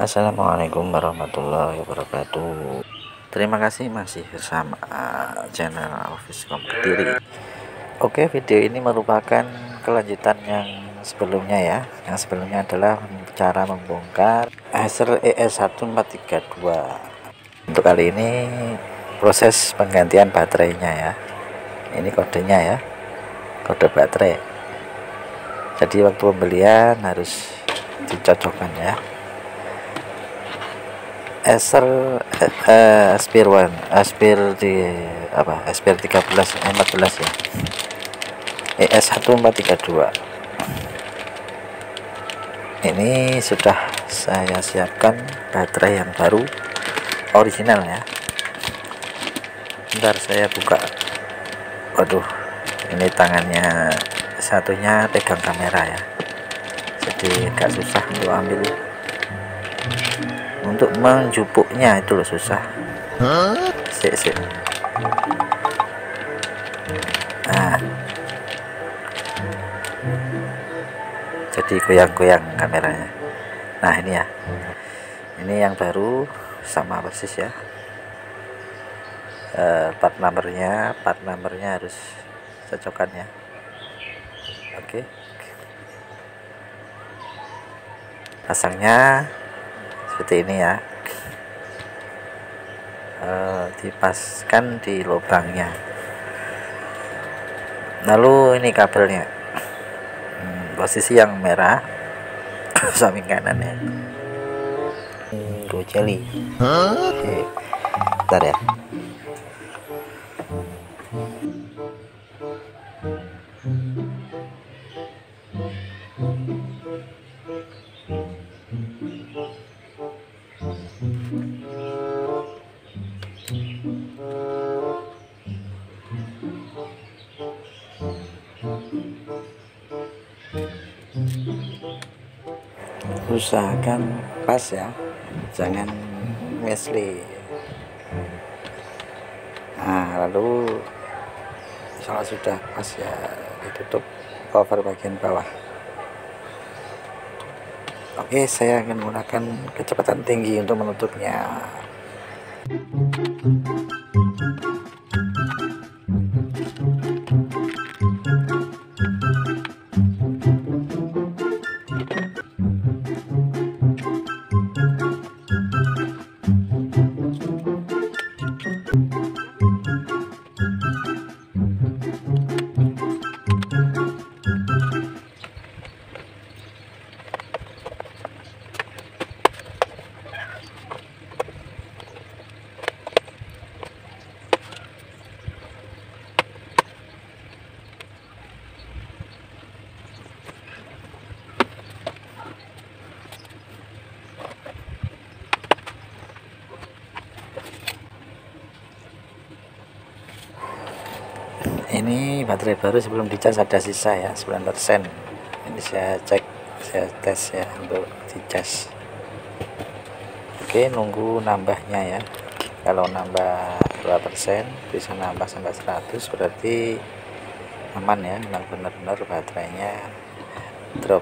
Assalamualaikum warahmatullahi wabarakatuh. Terima kasih masih bersama channel Office Com Kediri. Oke, video ini merupakan kelanjutan yang sebelumnya ya. Yang sebelumnya adalah cara membongkar Acer ES1-432. Untuk kali ini proses penggantian baterainya ya. Ini kodenya ya, kode baterai. Jadi waktu pembelian harus dicocokkan ya. Acer Aspire One, SPR1314 ya. ES1-432. Ini sudah saya siapkan baterai yang baru original ya. Bentar saya buka. Waduh, ini tangannya satunya pegang kamera ya. Jadi agak susah untuk ambil. Untuk menjupuknya itu loh susah. Sik. Nah, jadi goyang-goyang kameranya. Nah ini ya, ini yang baru sama persis ya. Part numbernya harus cocokkan ya. Oke. Pasangnya seperti ini ya, dipaskan di lubangnya. Lalu ini kabelnya, posisi yang merah samping kanan ya. Jeli. Oke, bentar ya. Usahakan pas ya, jangan mesli. Nah, lalu kalau sudah pas ya ditutup cover bagian bawah. Oke, saya akan menggunakan kecepatan tinggi untuk menutupnya. Ini baterai baru sebelum dicas ada sisa ya, 9%. Ini saya tes ya untuk dicas. Oke, nunggu nambahnya ya. Kalau nambah 2% bisa nambah sampai 100, berarti aman ya, benar-benar baterainya drop.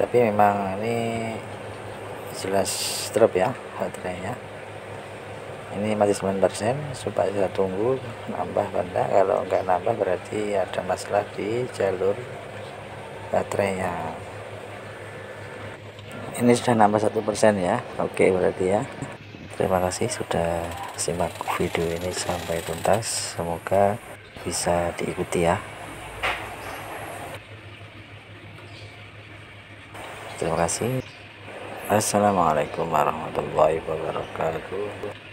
Tapi memang ini jelas drop ya baterainya. Ini masih 9%, supaya kita tunggu nambah benda. Kalau enggak nambah berarti ada masalah di jalur baterainya. Ini sudah nambah 1% ya. Oke, berarti ya. Terima kasih sudah simak video ini sampai tuntas, semoga bisa diikuti ya. Terima kasih. Assalamualaikum warahmatullahi wabarakatuh.